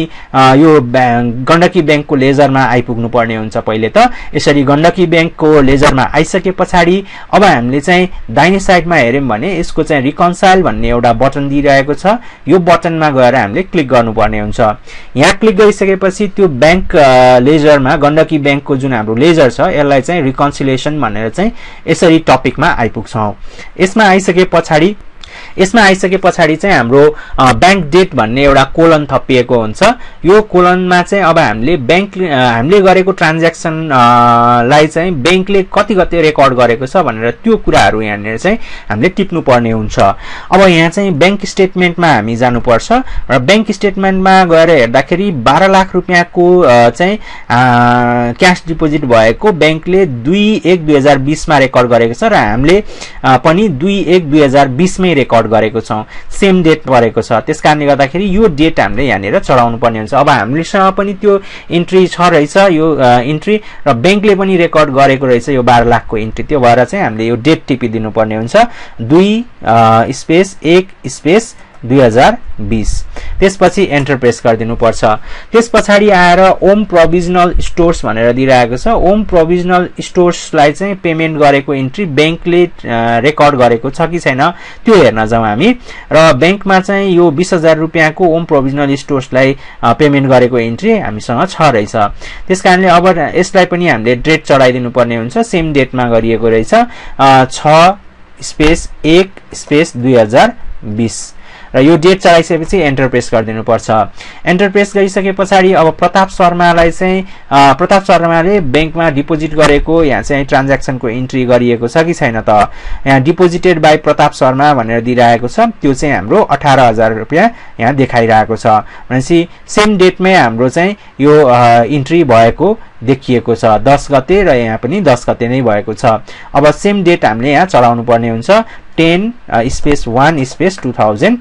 यो गण्डकी बैंकको लेजरमा आइपुग्नु पर्ने हुन्छ पहिले त यसरी गण्डकी बैंकको लेजरमा आइसकेपछि अब हामीले चाहिँ दाहिने साइडमा हेर्यौं भने यसको चाहिँ रिकन्साइल भन्ने एउटा बटन दिइरहेको छ यो बटनमा गएर हामीले क्लिक गर्नुपर्ने हुन्छ यहाँ क्लिक गरिसकेपछि त्यो बैंक लेजरमा गण्डकी बैंकको जुन हाम्रो लेजर छ यसलाई चाहिँ रिकन्सिलिएसन भनेर चाहिँ यसरी टपिकमा आइपुग्छौं यसमा आइसकेपछि यसमा आइसकेपछि चाहिँ हाम्रो बैंक डेट भन्ने एउटा कोलन थपिएको हुन्छ यो कोलनमा चाहिँ अब हामीले बैंक हामीले गरेको ट्रान्ज्याक्सन लाई चाहिँ बैंकले कति गते रेकर्ड गरेको छ भनेर त्यो कुराहरु यहाँ चाहिँ हामीले टिप्नु पर्ने हुन्छ अब यहाँ चाहिँ बैंक स्टेटमेन्टमा हामी जानुपर्छ र बैंक स्टेटमेन्टमा गएर हेर्दाखेरि बाह्र लाख रुपैयाँको चाहिँ क्याश डिपोजिट भएको बैंकले दुई एक दुई हजार बीस मा रेकर्ड गरेको छ र हामीले पनि दुई एक दुई हजार बीस मै रेकर्ड record गरेको छौं सेम डेट गरेको छ त्यसकारणले गर्दाखेरि यो डेट हामीले यहाँनेर चढाउनु पर्ने हुन्छ अब हामीसँग पनि त्यो इन्ट्री छ रहेछ यो इन्ट्री र बैंकले पनि रेकर्ड गरेको रहेछ यो बाह्र लाख को इन्ट्री त्यो भएर चाहिँ हामीले यो डेट टिपी दिनु पर्ने हुन्छ दुई स्पेस एक स्पेस दुई हजार बीस त्यसपछि एन्टर प्रेस गर्दिनु पर्छ त्यस पछाडी आएर ओम प्रोभिजनल स्टोर्स भनेर दिइराखेको छ ओम प्रोभिजनल स्टोर्स लाई चाहिँ पेमेन्ट गरेको इन्ट्री बैंकले रेकर्ड गरेको छ कि छैन त्यो हेर्न जाऊ हामी र बैंकमा चाहिँ यो बीस हजार रुपैयाँ को ओम प्रोभिजनल स्टोर्स लाई पेमेन्ट गरेको इन्ट्री हामीसँग छ रहेछ त्यसकारणले अब यसलाई पनि हामीले डेट चढाइदिनु पर्ने हुन्छ सेम डेटमा गरिएको रहेछ छ स्पेस एक स्पेस दुई हजार बीस र यो डेट चढाइसकेपछि एन्टर प्रेस गर्दिनु पर्छ एन्टर प्रेस गरिसकेपछि अब प्रताप शर्मालाई चाहिँ प्रताप शर्माले बैंकमा डिपोजिट गरेको यहाँ चाहिँ ट्रान्ज्याक्सनको इन्ट्री गरिएको छ कि छैन त यहाँ डिपोजिटेड बाइ प्रताप शर्मा भनेर दिइराखेको छ त्यो चाहिँ हाम्रो अठार हजार रुपैयाँ यहाँ देखाइराखेको छ भनेपछि सेम डेटमै हाम्रो चाहिँ यो इन्ट्री भएको देखिएको छ दस गते र यहाँ पनि दस गते नै भएको छ अब सेम डेट हामीले यहाँ चढाउनु पर्ने हुन्छ टेन स्पेस एक स्पेस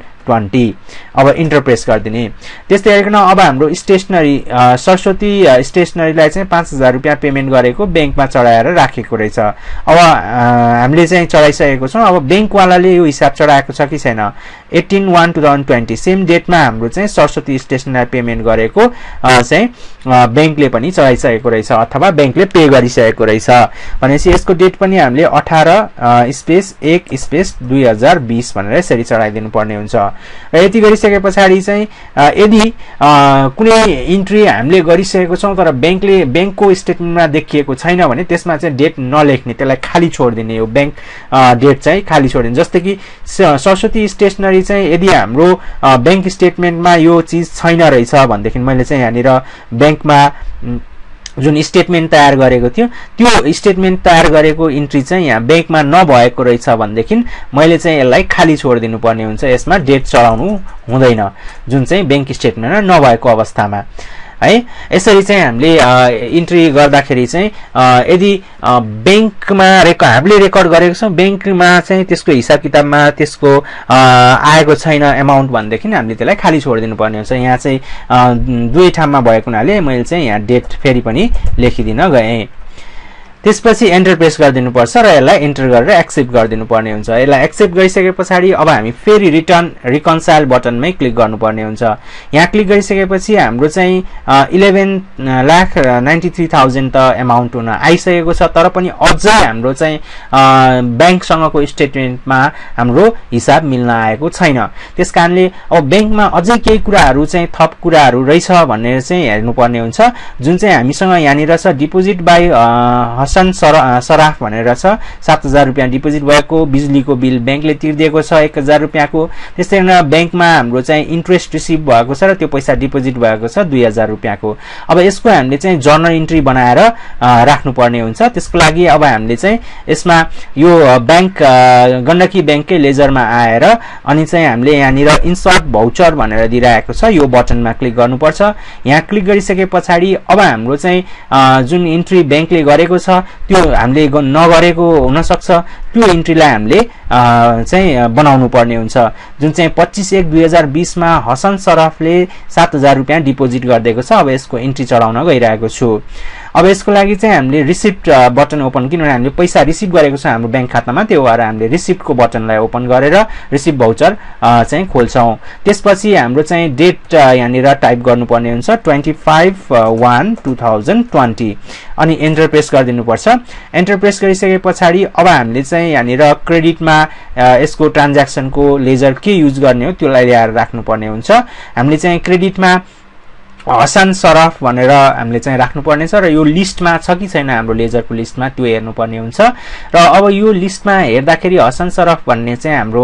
दुई हजार बीस अब इन्टर प्रेस गर्दिने त्यस्तै गरिकन अब हाम्रो स्टेशनरी सरस्वती स्टेशनरीलाई चाहिँ पाँच हजार रुपैयाँ पेमेन्ट गरेको बैंकमा चढाएर राखेको रहेछ अब हामीले चाहिँ चढाइसकेको छौं अब बैंकवालाले यो हिसाब चढाएको छ कि छैन अठार एक दुई हजार बीस सेम डेटमा हाम्रो चाहिँ सरस्वती स्टेशनरी पेमेन्ट गरेको चाहिँ बैंकले पनि चढाइसकेको रहेछ अथवा बैंकले पे गरिसकेको रहेछ भनेपछि यसको डेट पनि हामीले अठार स्पेस एक स्पेस दुई हजार बीस भनेर यसरी चढाइदिनु पर्ने हुन्छ र यति गरिसके पछाडी चाहिँ यदि कुनै इन्ट्री हामीले गरिसकेको छौं तर बैंकले बैंकको स्टेटमेन्टमा देखिएको छैन भने त्यसमा चाहिँ डेट नलेख्ने त्यसलाई खाली छोड्दिने यो बैंक डेट चाहिँ खाली छोड्दिने जस्तै कि सरस्वती स्टेशनरी चाहिँ यदि हाम्रो बैंक स्टेटमेन्टमा यो चीज छैन रहेछ भनेदेखि मैले चाहिँ यहाँनेर बैंकमा जुन स्टेटमेन्ट तयार गरेको थियो त्यो स्टेटमेन्ट तयार गरेको इन्ट्री चाहिँ यहाँ बैंकमा नभएको रहेछ भनेदेखि मैले चाहिँ यसलाई खाली छोड्दिनु पर्ने हुन्छ यसमा डेट चढाउनु हुँदैन जुन चाहिँ बैंक स्टेटमेन्टमा नभएको अवस्थामा है यसरी चाहिँ हामीले इन्ट्री गर्दाखेरि चाहिँ यदि बैंकमा रेकर्ड हामीले रेकर्ड गरेको छौं बैंकमा चाहिँ त्यसको हिसाब किताबमा त्यसको आएको छैन अमाउन्ट भन्देखि हामीले त्यसलाई खाली छोड्दिनु पर्ने हुन्छ यहाँ चाहिँ दुई ठाउँमा भएको हुनाले मैले चाहिँ यहाँ डेट फेरि पनि लेखिदिन गएँ त्यसपछि एन्टर प्रेस गर्दिनु पर्छ र यसलाई एन्टर गरेर एक्सेप्ट गर्दिनु पर्ने हुन्छ यसलाई एक्सेप्ट गरिसकेपछि अब हामी फेरि रिटर्न रिकन्साइल बटनमै क्लिक गर्नुपर्ने हुन्छ यहाँ क्लिक गरिसकेपछि हाम्रो चाहिँ एघार लाख तिरानब्बे हजार त अमाउन्ट हुन आइसकेको छ तर पनि अझै हाम्रो चाहिँ बैंकसँगको स्टेटमेन्टमा हाम्रो हिसाब मिल्न आएको छैन त्यसकारणले अब बैंकमा अझै केही कुराहरू चाहिँ थप कुराहरू रहेछ भनेर चाहिँ हेर्नुपर्ने हुन्छ जुन चाहिँ हामीसँग यहाँनिर छ डिपोजिट बाइ हसन सराफ भनेर छ सात हजार रुपैयाँ डिपोजिट भएको बिजुलीको बिल बैंकले तिर्दिएको छ एक हजार रुपैयाँको त्यस्तै गरेर बैंकमा हाम्रो चाहिँ इन्ट्रेस्ट रिसिभ भएको छ र त्यो पैसा डिपोजिट भएको छ दुई हजार रुपैयाँको अब यसको हामीले चाहिँ जर्नल इन्ट्री बनाएर राख्नुपर्ने हुन्छ त्यसको लागि अब हामीले चाहिँ यसमा यो बैंक गण्डकी बैंककै लेजरमा आएर अनि चाहिँ हामीले यहाँनिर इन्सर्ट भाउचर भनेर दिइराखेको छ यो बटनमा क्लिक गर्नुपर्छ यहाँ क्लिक गरिसके पछाडि अब हाम्रो चाहिँ जुन इन्ट्री बैंकले गरेको छ त्यो हामीले नगरेको हुन सक्छ त्यो इन्ट्रीलाई हामीले चाहिँ बनाउनु पर्ने हुन्छ जुन चाहिँ पच्चिस एक दुई हजार बीस मा हसन सराफले सात हजार रुपैयाँ डिपोजिट गरिदिएको छ अब यसको इन्ट्री चढाउन गइरहेको छु अब यसको लागि चाहिँ हामीले रिसिप्ट बटन ओपन किनभने हामीले पैसा रिसिभ गरेको छ हाम्रो बैंक खातामा त्यो भएर हामीले रिसिप्टको बटनलाई ओपन गरेर रिसिप्ट भाउचर चाहिँ खोल्छौँ त्यसपछि हाम्रो चाहिँ डेट यहाँनिर टाइप गर्नुपर्ने हुन्छ पच्चिस एक दुई हजार बीस अनि एन्टर प्रेस गरिदिनुपर्छ एन्टर प्रेस गरिसके पछाडि अब हामीले चाहिँ यहाँनिर क्रेडिटमा यसको ट्रान्ज्याक्सनको लेजर के युज गर्ने हो त्यसलाई ल्याएर राख्नुपर्ने हुन्छ हामीले चाहिँ क्रेडिटमा हसन सराफ भनेर हामीले चाहिँ राख्नुपर्नेछ र यो लिस्टमा छ कि छैन हाम्रो लेजरको लिस्टमा त्यो हेर्नुपर्ने हुन्छ र अब यो लिस्टमा हेर्दाखेरि हसन सराफ भन्ने चाहिँ हाम्रो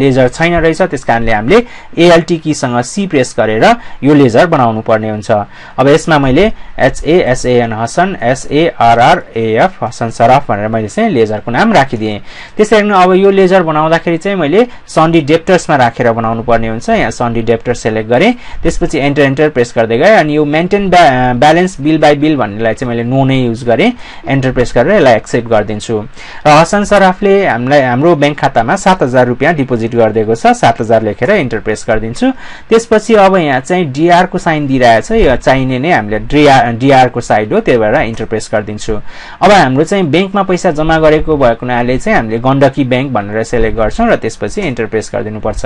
लेजर छैन रहेछ त्यसकारणले हामीले एएलटी कीसँग सी प्रेस गरेर यो लेजर बनाउनु पर्ने हुन्छ अब यसमा मैले एचएएसएएन हसन एसएआरआरएएफ हसन सराफ भनेर मैले चाहिँ लेजरको नाम राखिदिएँ त्यसै गरी अब यो लेजर बनाउँदाखेरि चाहिँ मैले सन्डी डेप्टर्समा राखेर बनाउनु पर्ने हुन्छ यहाँ सन्डी डेप्टर सेलेक्ट गरेँ त्यसपछि एन्टर एन्टर प्रेस कर देगा and you maintain balance bill by bill भन्नेलाई चाहिँ मैले नो नै युज गरे एन्टर प्रेस गरेर यसलाई एक्सेप्ट गर्दिन्छु र हसन सराफले हामीलाई हाम्रो बैंक खातामा सात हजार रुपैयाँ डिपोजिट गर्दिएको छ सात हजार लेखेर एन्टर प्रेस गर्दिन्छु त्यसपछि अब यहाँ चाहिँ डीआर को साइन दिइराछ यो चाहिने नै हामीले डीआर को साइड हो त्यही भएर एन्टर प्रेस गर्दिन्छु अब हाम्रो चाहिँ बैंकमा पैसा जम्मा गरेको भएको नाले चाहिँ हामीले गण्डकी बैंक भनेर सेलेक्ट गर्छौं र त्यसपछि एन्टर प्रेस गर्दिनु पर्छ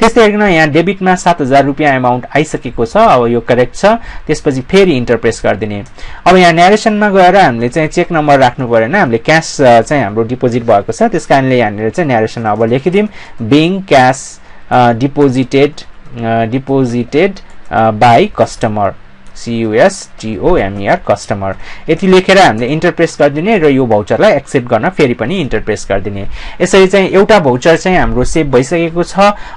त्यस्तै गर्न यहाँ डेबिटमा सात हजार रुपैयाँ अमाउन्ट आइसकेको छ अब यो करेक्ट छ त्यसपछि फेरि एन्टर प्रेस गर्दिने अब यहाँ नरेशनमा गएर हामीले चाहिँ चेक नम्बर राख्नु पर्दैन हामीले क्याश चाहिँ हाम्रो डिपोजिट भएको छ त्यसकारणले यहाँनेर चाहिँ नरेशन अब लेखिदिम being cash deposited deposited by customer C U S T O M E R customer यति लेखेर हामीले इन्टर प्रेस गर्दिने र यो भाउचरलाई एक्सेप्ट गर्न फेरि पनि इन्टर प्रेस गर्दिने यसरी चाहिँ एउटा भाउचर चाहिँ हाम्रो सेभ भइसकेको छ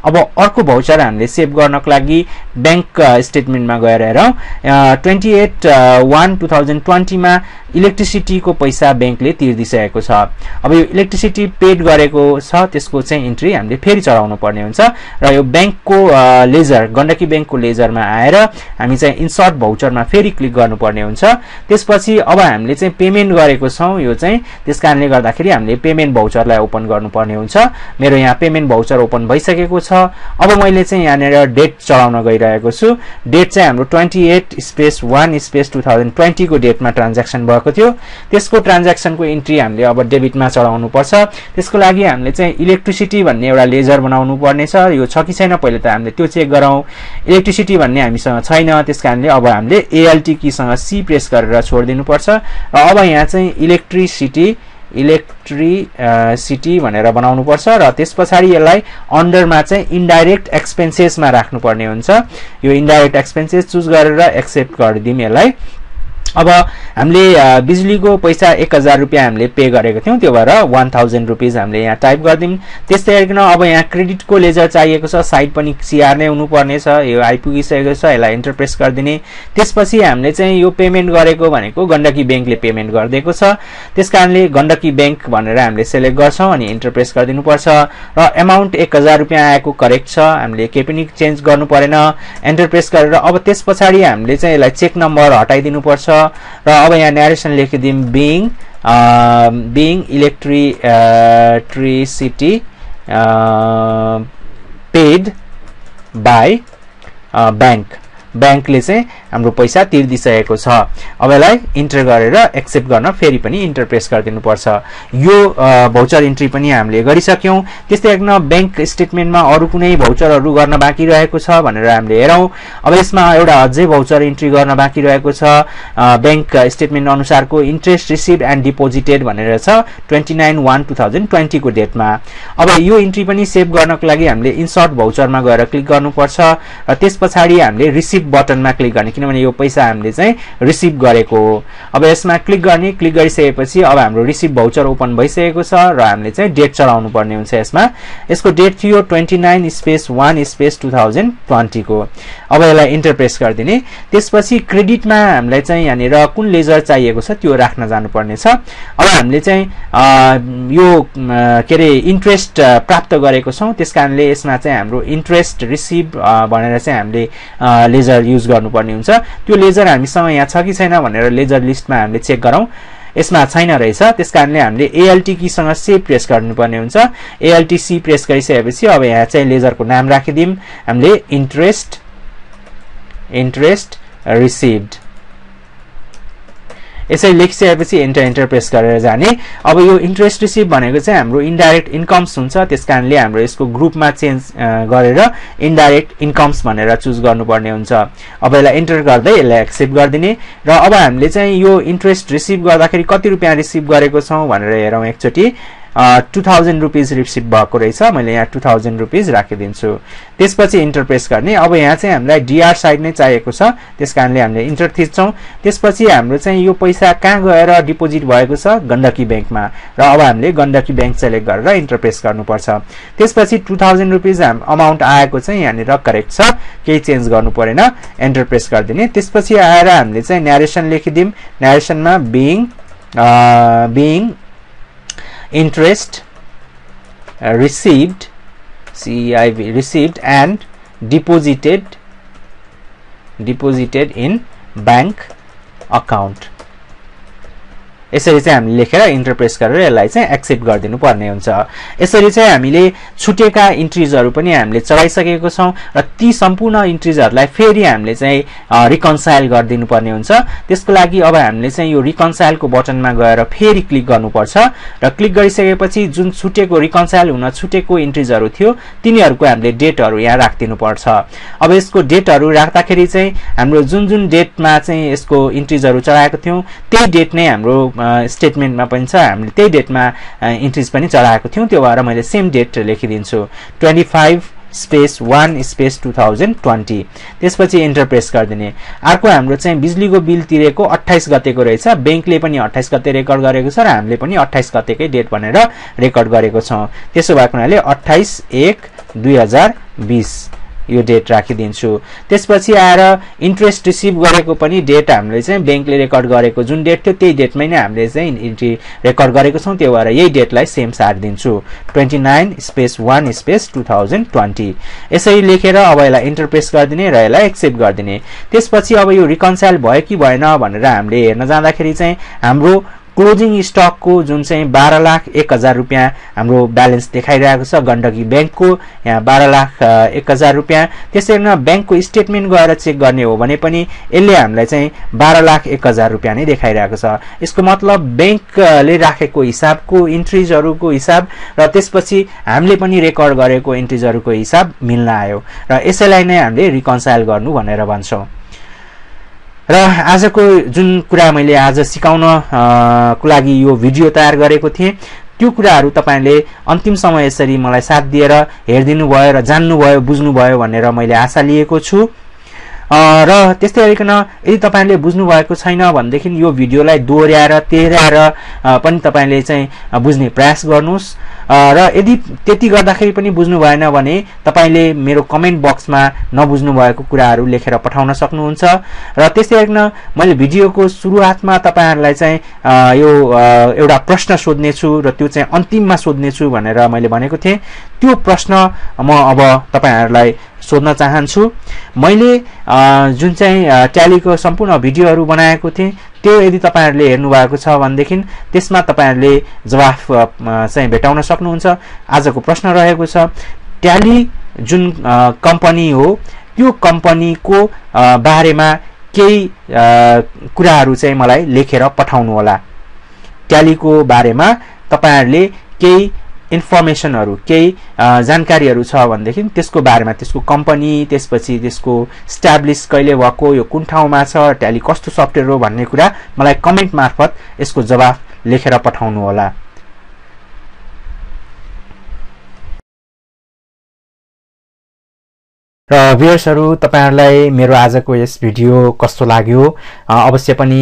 अब अर्को भाउचर हामीले सेभ गर्नको लागि बैंक स्टेटमेन्टमा गएर हेरौं अट्ठाइस एक दुई हजार बीस मा इलेक्ट्रिसिटीको पैसा बैंकले तिर्दिसकेको छ अब यो इलेक्ट्रिसिटी पेड गरेको छ त्यसको चाहिँ इन्ट्री हामीले फेरि चढाउनु पर्ने हुन्छ र यो बैंकको लेजर गण्डकी बैंकको लेजरमा आएर हामी चाहिँ इन्सर्ट भाउचरमा फेरि क्लिक गर्नुपर्ने हुन्छ त्यसपछि अब हामीले चाहिँ पेमेन्ट गरेको छौं यो चाहिँ त्यसकारणले गर्दाखेरि हामीले पेमेन्ट भाउचरलाई ओपन गर्नुपर्ने हुन्छ मेरो यहाँ पेमेन्ट भाउचर ओपन भइसकेको छ अब मैले चाहिँ यहाँनेर डेट चढाउन गइरहेको छु डेट चाहिँ हाम्रो अट्ठाइस स्पेस एक स्पेस दुई हजार बीस को डेटमा ट्रान्ज्याक्सन भएको थियो त्यसको ट्रान्ज्याक्सनको इन्ट्री हामीले अब डेबिटमा चढाउनु पर्छ त्यसको लागि हामीले चाहिँ इलेक्ट्रिसिटी भन्ने एउटा लेजर बनाउनु पर्ने छ यो छ कि छैन पहिले त हामीले त्यो चेक गरौँ इलेक्ट्रिसिटी भन्ने हामीसँग छैन त्यसकारणले अब हामीले एएलटी की सँग सी प्रेस गरेर छोड दिनु पर्छ र अब यहाँ चाहिँ इलेक्ट्रिसिटी इलेक्ट्रिसिटी भनेर बनाउनु पर्छ र त्यसपछि यसलाई अन्डरमा चाहिँ इन्डाइरेक्ट एक्सपेन्सेस मा राख्नु पर्ने हुन्छ यो इन्डाइरेक्ट एक्सपेन्सेस चुज गरेर एक्सेप्ट गरिदिम यसलाई अब हामीले बिजुलीको पैसा एक हजार रुपैयाँ हामीले पे गरेको थियौं त्यो भएर एक हजार रुपैयाँ हामीले यहाँ टाइप गर्दिम त्यस्तै गरी अब यहाँ क्रेडिटको लेजर चाहिएको छ साइड पनि सीआर नै हुनु पर्ने छ यो आइपुगिसकेको छ यसलाई एन्टर प्रेस गर्दिने त्यसपछि हामीले चाहिँ यो पेमेन्ट गरेको भनेको गण्डकी बैंकले पेमेन्ट गर्दिएको छ त्यसकारणले गण्डकी बैंक भनेर हामीले सेलेक्ट गर्छौं अनि एन्टर प्रेस गर्दिनु पर्छ र अमाउन्ट एक हजार रुपैयाँ आएको करेक्ट छ हामीले के पनि चेन्ज गर्नु परेन एन्टर प्रेस गरेर अब त्यसपछि हामीले चाहिँ यसलाई चेक नम्बर हटाइदिनु पर्छ र अब यहाँ नरेशन लेखिदिम बिङ बिङ इलेक्ट्रिसिटी पेड बाय बैंक बैंकले चाहिँ हाम्रो पैसा तिर्दिसकेको छ अब यसलाई इन्टर गरेर एक्सेप्ट गर्न फेरि पनि इन्टर प्रेस गर्दिनु पर्छ यो भाउचर इन्ट्री पनि हामीले गरिसक्यौं त्यस्तै गर्न बैंक स्टेटमेन्टमा अरु कुनै भाउचरहरु गर्न बाँकी रहेको छ भनेर हामीले हेरौं अब यसमा एउटा अझै भाउचर इन्ट्री गर्न बाँकी रहेको छ बैंक स्टेटमेन्ट अनुसारको इन्ट्रेस्ट रिसिभ्ड एन्ड डिपोजिटेड भनेर छ उन्तीस एक दुई हजार बीस को डेटमा अब यो इन्ट्री पनि सेभ गर्नको लागि हामीले इन्सर्ट भाउचरमा गएर क्लिक गर्नुपर्छ र त्यसपछि हामीले रिसिभ बटनमा क्लिक गर्ने किनभने यो पैसा हामीले चाहिँ रिसिभ गरेको हो अब यसमा क्लिक गर्ने क्लिक गरिसकेपछि अब हाम्रो रिसिभ भाउचर ओपन भइसकेको छ र हामीले चाहिँ डेट चढाउनु पर्ने हुन्छ यसमा यसको डेट थियो उन्तीस स्पेस एक स्पेस दुई हजार बीस को अब यसलाई एन्टर प्रेस गर्दिने त्यसपछि क्रेडिटमा हामीलाई चाहिँ यहाँनेर कुन लेजर चाहिएको छ त्यो राख्न जानुपर्ने छ अब हामीले चाहिँ यो के रे इन्ट्रेस्ट प्राप्त गरेको छौं त्यसकारणले यसमा चाहिँ हाम्रो इन्ट्रेस्ट रिसिभ भनेर चाहिँ हामीले लेजर युज गर्नुपर्ने हुन्छ त्यो लेजर हामीसँग यहाँ छ कि छैन भनेर लेजर लिस्टमा हामीले चेक गरौं यसमा छैन रहेछ त्यसकारणले हामीले एएलटी की सँग सी प्रेस गर्नुपर्ने हुन्छ एएलटी सी प्रेस गरिसकेपछि अब यहाँ चाहिँ लेजरको नाम राखिदिम हामीले इन्ट्रेस्ट इन्ट्रेस्ट रिसिभ्ड यसरी लेखिसकेपछि एन्टर एन्टर प्रेस गरेर जाने अब यो इन्ट्रेस्ट रिसिभ भनेको चाहिँ हाम्रो इन्डाइरेक्ट इन्कम्स हुन्छ त्यसकारणले हाम्रो यसको ग्रुपमा चेन्ज गरेर इन्डाइरेक्ट इन्कम्स भनेर चुज गर्नुपर्ने हुन्छ अब यसलाई एन्टर गर्दै यसलाई एक्सेप्ट गर्दिने र अब हामीले चाहिँ यो इन्ट्रेस्ट रिसिभ गर्दाखेरि कति रुपैयाँ रिसिभ गरेको छौं भनेर हेरौं एकचोटी दुई हजार रुपैयाँ रिसिभ भएको रहेछ मैले यहाँ दुई हजार रुपैयाँ राखिदिन्छु त्यसपछि इन्टर प्रेस गर्ने अब यहाँ चाहिँ हामीलाई डीआर साइड नै चाहिएको छ त्यसकारणले हामीले इन्टर थिच्छौं त्यसपछि हाम्रो चाहिँ यो पैसा कहाँ गएर डिपोजिट भएको छ गण्डकी बैंकमा र अब हामीले गण्डकी बैंक सेलेक्ट गरेर इन्टर प्रेस गर्नुपर्छ त्यसपछि दुई हजार रुपैयाँ अमाउन्ट आएको चाहिँ यहाँनेर करेक्ट छ केही चेन्ज गर्नु परेन एन्टर प्रेस गर्दिने त्यसपछि आएर हामीले चाहिँ नरेशन लेखिदिम नरेशनमा बिङ बिङ Interest uh, received, C I V received and deposited deposited in bank account. यसरी चाहिँ हामीले लेखेर इन्टरप्रेस गरेर यसलाई चाहिँ एक्सेप्ट गर्दिनु पर्ने हुन्छ। यसरी चाहिँ हामीले छुटेका इन्ट्रीजहरु पनि हामीले चढाइसकेको छौं र ती सम्पूर्ण इन्ट्रीजहरुलाई फेरि हामीले चाहिँ रिकन्साइल गर्दिनु पर्ने हुन्छ। त्यसको लागि अब हामीले चाहिँ यो रिकन्साइल को बटनमा गएर फेरि क्लिक गर्नुपर्छ र क्लिक गरिसकेपछि जुन छुटेको रिकन्साइल हुन छुटेको इन्ट्रीजहरु थियो तिनीहरुको हामीले डेटहरु यहाँ राख्दिनु पर्छ। अब यसको डेटहरु राख्दाखेरि चाहिँ हाम्रो जुन जुन डेटमा चाहिँ यसको इन्ट्रीजहरु चढाएको थियौ त्यही डेट नै हाम्रो स्टेटमेंट में हमें ते डेट में इंट्रीज भी चढ़ाक थी तो भर मैं सेम डेट लेखिदु twenty five space one space two thousand twenty तेस पच्चीस इंटर प्रेस कर दिने। अर्को हम बिजुली को बिल तीर को अट्ठाइस गते को रहेछ, बैंकले पनि अट्ठाइस गते रेकर्ड गरेको छ र हामीले पनि अट्ठाइस गतेकै डेट भनेर रेकर्ड गरेको छौं। त्यसो भएको हुनाले अट्ठाइस एक दुई हजार बीस यो डेट राखिदिन्छु। त्यसपछि आएर इन्ट्रेस्ट रिसिभ गरेको पनि डेट हामीले चाहिँ बैंकले रेकर्ड गरेको जुन डेट थियो त्यही डेटमै नै हामीले चाहिँ इन्ट्री रेकर्ड गरेको छौं त्यो भएर यही डेटलाई सेम सार दिन्छु twenty nine space one space two thousand twenty. यसरी लेखेर अब यसलाई इन्टर प्रेस गर्दिने र यसलाई एक्सेप्ट गर्दिने। त्यसपछि अब यो रिकन्साइल भयो कि भएन भनेर हामीले हेर्न जाँदाखेरि चाहिँ हाम्रो क्लोजिंग स्टक को जुन चाहिँ बाह्र लाख एक हजार रुपया हाम्रो ब्यालेन्स देखाइरहेको छ गण्डकी बैंक को, यहाँ बाह्र लाख एक हजार रुपया। त्यसै गरी बैंक को स्टेटमेंट गएर चेक गर्ने हो भने पनि यसले हामीलाई चाहिँ बाह्र लाख एक हजार रुपया नै देखाइरहेको छ। यसको मतलब बैंकले राखेको हिसाबको इन्ट्रीजहरुको हिसाब र त्यसपछि हामीले पनि रेकर्ड गरेको इन्ट्रीजहरुको हिसाब मिल्न आयो र यसैलाई नै हामीले रिकन्साइल गर्नु भनेर भन्छौं। र आजको जुन कुरा मैले आज सिकाउन को लागि यो भिडियो तयार गरेको थिएँ त्यो कुराहरु तपाईले अन्तिम समय यसरी मलाई साथ दिएर हेर्दिनु भयो र जान्नु भयो बुझ्नु भयो भनेर मैले आशा लिएको छु। र त्यस्तै गरिकन यदि तपाईले बुझ्नु भएको छैन भनेदेखि यो भिडियोलाई दोहोर्याएर तेह्राएर पनि तपाईले चाहिँ बुझ्ने प्रयास गर्नुस् र यदि त्यति गर्दाखेरि पनि बुझ्नु भएन भने तपाईले मेरो कमेन्ट बक्समा नबुझ्नु भएको कुराहरु लेखेर पठाउन सक्नुहुन्छ। र त्यस्तै गरिकन मैले भिडियोको सुरुवातमा तपाईहरुलाई चाहिँ यो एउटा प्रश्न सोध्ने छु र त्यो चाहिँ अन्तिममा सोध्ने छु भनेर मैले भनेको थिएँ। त्यो प्रश्न म अब तपाईहरुलाई सोध्न चाहन्छु। मैले जुन चाहिँ ट्यालीको सम्पूर्ण भिडियोहरु बनाएको थिएँ त्यो यदि तपाईहरुले हेर्नु भएको छ भनेदेखि त्यसमा तपाईहरुले जवाफ चाहिँ भेटाउन सक्नुहुन्छ। आजको प्रश्न रहेको छ ट्याली जुन कम्पनी हो त्यो कम्पनीको बारेमा केही कुराहरु चाहिँ मलाई लेखेर पठाउनु होला। ट्यालीको बारेमा तपाईहरुले केही इन्फर्मेसनहरु केही जानकारीहरु छ भनेदेखि त्यसको बारेमा त्यसको कम्पनी त्यसपछि त्यसको स्ट्याब्लिश कहिले भएको यो कुन ठाउँमा छ ट्याली कस्तो सफ्टवेयर हो भन्ने कुरा मलाई कमेन्ट मार्फत यसको जवाफ लेखेर पठाउनु होला। र भ्युअर्सहरु तपाईहरुलाई मेरो आजको यस भिडियो कस्तो लाग्यो अवश्य पनि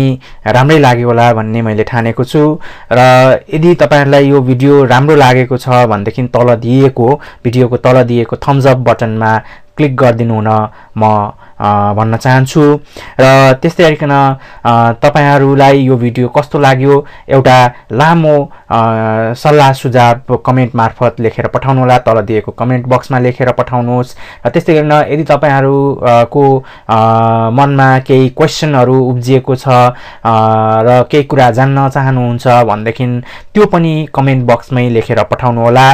राम्रै लाग्यो होला भन्ने मैले ठानेको छु। र यदि तपाईहरुलाई यो भिडियो राम्रो लागेको छ भनेदेखि तल दिएको भिडियोको तल दिएको थम्स अप बटनमा क्लिक गरिदिनु हुन म भन्न चाहन्छु। र त्यस्तै गरिकन तपाईहरुलाई यो भिडियो कस्तो लाग्यो एउटा लामो सल्लाह सुझाव कमेन्ट मार्फत लेखेर पठाउनु होला। तल दिएको कमेन्ट बक्समा लेखेर पठाउनुस्। र त्यस्तै गरिकन यदि तपाईहरुको मनमा केही क्वेशनहरु उब्जिएको छ र केही कुरा जान्न चाहनुहुन्छ भनेदेखि त्यो पनि कमेन्ट बक्समै लेखेर पठाउनु होला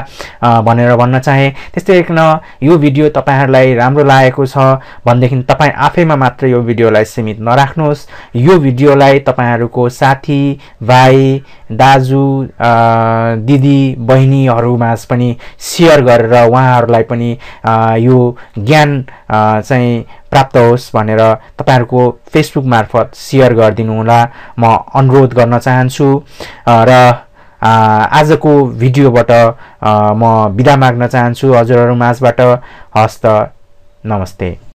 भनेर भन्न चाहे। त्यस्तै गरिकन यो भिडियो तपाईहरुलाई राम्रो लागेको छ भनेदेखि तपाई आफैमा मात्र यो भिडियोलाई सीमित नराख्नुस्। यो भिडियोलाई तपाईहरुको साथी भाइ दाजु दिदी बहिनीहरुमा पनि शेयर गरेर उहाँहरुलाई पनि यो ज्ञान चाहिँ प्राप्त होस् भनेर तपाईहरुको फेसबुक मार्फत शेयर गरिदिनु होला म अनुरोध गर्न चाहन्छु। र आजको भिडियोबाट म बिदा माग्न चाहन्छु हजुरहरु माझबाट। हस्त नमस्ते।